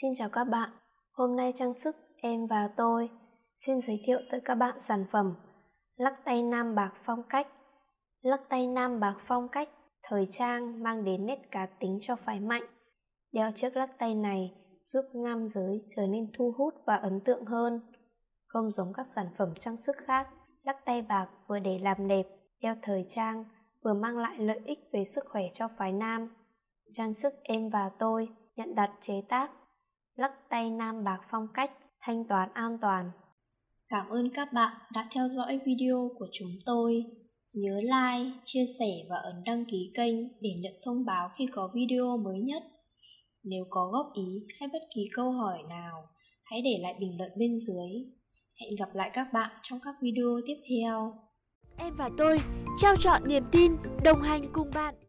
Xin chào các bạn, hôm nay trang sức em và tôi xin giới thiệu tới các bạn sản phẩm lắc tay nam bạc phong cách. Lắc tay nam bạc phong cách thời trang mang đến nét cá tính cho phái mạnh. Đeo chiếc lắc tay này giúp nam giới trở nên thu hút và ấn tượng hơn. Không giống các sản phẩm trang sức khác, lắc tay bạc vừa để làm đẹp, đeo thời trang, vừa mang lại lợi ích về sức khỏe cho phái nam. Trang sức em và tôi nhận đặt chế tác lắc tay nam bạc phong cách, thanh toán an toàn. Cảm ơn các bạn đã theo dõi video của chúng tôi. Nhớ like, chia sẻ và ấn đăng ký kênh để nhận thông báo khi có video mới nhất. Nếu có góp ý hay bất kỳ câu hỏi nào, hãy để lại bình luận bên dưới. Hẹn gặp lại các bạn trong các video tiếp theo. Em và tôi trao trọn niềm tin, đồng hành cùng bạn.